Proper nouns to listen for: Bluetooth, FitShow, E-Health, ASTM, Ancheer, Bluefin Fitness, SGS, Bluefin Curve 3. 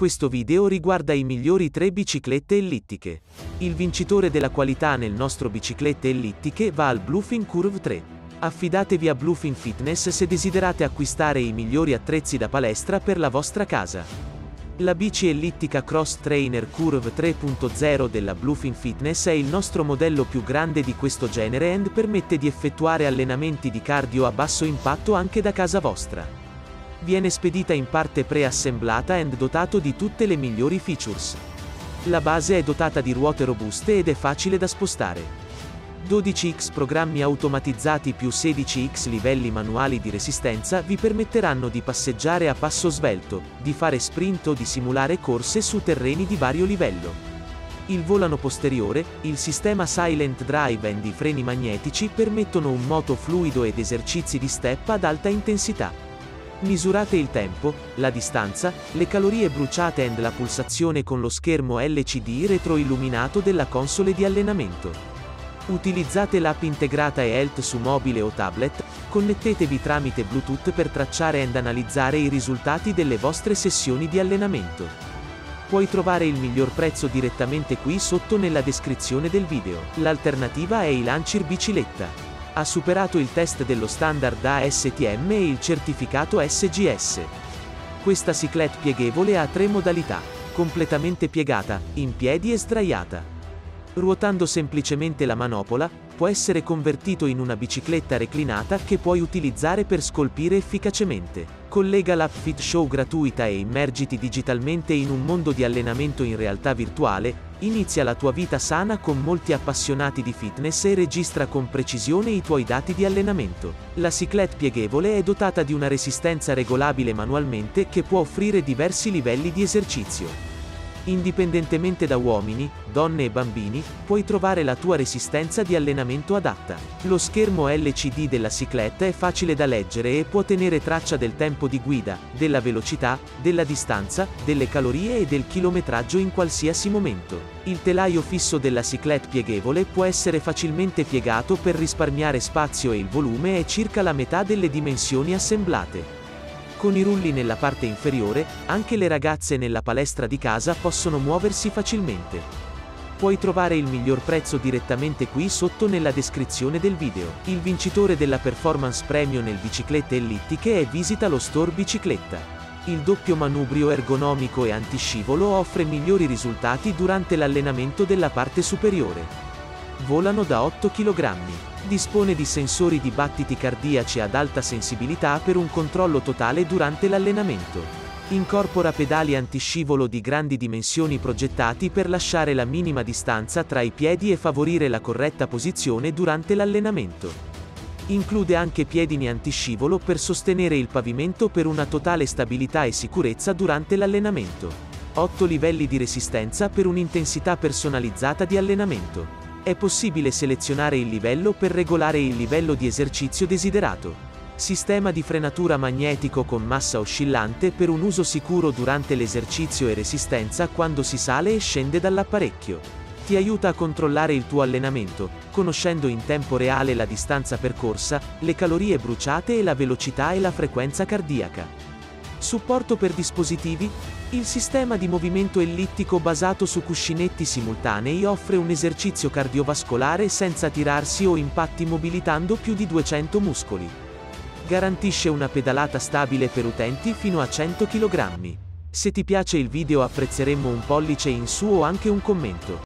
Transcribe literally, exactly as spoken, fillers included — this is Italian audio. Questo video riguarda i migliori tre biciclette ellittiche. Il vincitore della qualità nel nostro biciclette ellittiche va al Bluefin Curve tre. Affidatevi a Bluefin Fitness se desiderate acquistare i migliori attrezzi da palestra per la vostra casa. La bici ellittica Cross Trainer Curve tre punto zero della Bluefin Fitness è il nostro modello più grande di questo genere e permette di effettuare allenamenti di cardio a basso impatto anche da casa vostra. Viene spedita in parte preassemblata e dotato di tutte le migliori features. La base è dotata di ruote robuste ed è facile da spostare. dodici x programmi automatizzati più sedici x livelli manuali di resistenza vi permetteranno di passeggiare a passo svelto, di fare sprint o di simulare corse su terreni di vario livello. Il volano posteriore, il sistema Silent Drive e i freni magnetici permettono un moto fluido ed esercizi di step ad alta intensità. Misurate il tempo, la distanza, le calorie bruciate e la pulsazione con lo schermo L C D retroilluminato della console di allenamento. Utilizzate l'app integrata E-Health su mobile o tablet, connettetevi tramite Bluetooth per tracciare ed analizzare i risultati delle vostre sessioni di allenamento. Puoi trovare il miglior prezzo direttamente qui sotto nella descrizione del video. L'alternativa è il Ancheer Bicicletta. Ha superato il test dello standard A S T M e il certificato S G S. Questa cyclette pieghevole ha tre modalità: completamente piegata, in piedi e sdraiata. Ruotando semplicemente la manopola, può essere convertito in una bicicletta reclinata che puoi utilizzare per scolpire efficacemente. Collega l'app FitShow gratuita e immergiti digitalmente in un mondo di allenamento in realtà virtuale, inizia la tua vita sana con molti appassionati di fitness e registra con precisione i tuoi dati di allenamento. La cyclette pieghevole è dotata di una resistenza regolabile manualmente che può offrire diversi livelli di esercizio. Indipendentemente da uomini, donne e bambini, puoi trovare la tua resistenza di allenamento adatta. Lo schermo L C D della cyclette è facile da leggere e può tenere traccia del tempo di guida, della velocità, della distanza, delle calorie e del chilometraggio in qualsiasi momento. Il telaio fisso della cyclette pieghevole può essere facilmente piegato per risparmiare spazio e il volume è circa la metà delle dimensioni assemblate. Con i rulli nella parte inferiore, anche le ragazze nella palestra di casa possono muoversi facilmente. Puoi trovare il miglior prezzo direttamente qui sotto nella descrizione del video. Il vincitore della performance premium nel biciclette ellittiche è visita lo store bicicletta. Il doppio manubrio ergonomico e antiscivolo offre migliori risultati durante l'allenamento della parte superiore. Volano da otto chilogrammi. Dispone di sensori di battiti cardiaci ad alta sensibilità per un controllo totale durante l'allenamento. Incorpora pedali antiscivolo di grandi dimensioni progettati per lasciare la minima distanza tra i piedi e favorire la corretta posizione durante l'allenamento. Include anche piedini antiscivolo per sostenere il pavimento per una totale stabilità e sicurezza durante l'allenamento. otto livelli di resistenza per un'intensità personalizzata di allenamento. È possibile selezionare il livello per regolare il livello di esercizio desiderato. Sistema di frenatura magnetico con massa oscillante per un uso sicuro durante l'esercizio e resistenza quando si sale e scende dall'apparecchio. Ti aiuta a controllare il tuo allenamento, conoscendo in tempo reale la distanza percorsa, le calorie bruciate e la velocità e la frequenza cardiaca. Supporto per dispositivi? Il sistema di movimento ellittico basato su cuscinetti simultanei offre un esercizio cardiovascolare senza tirarsi o impatti mobilitando più di duecento muscoli. Garantisce una pedalata stabile per utenti fino a cento chilogrammi. Se ti piace il video apprezzeremmo un pollice in su o anche un commento.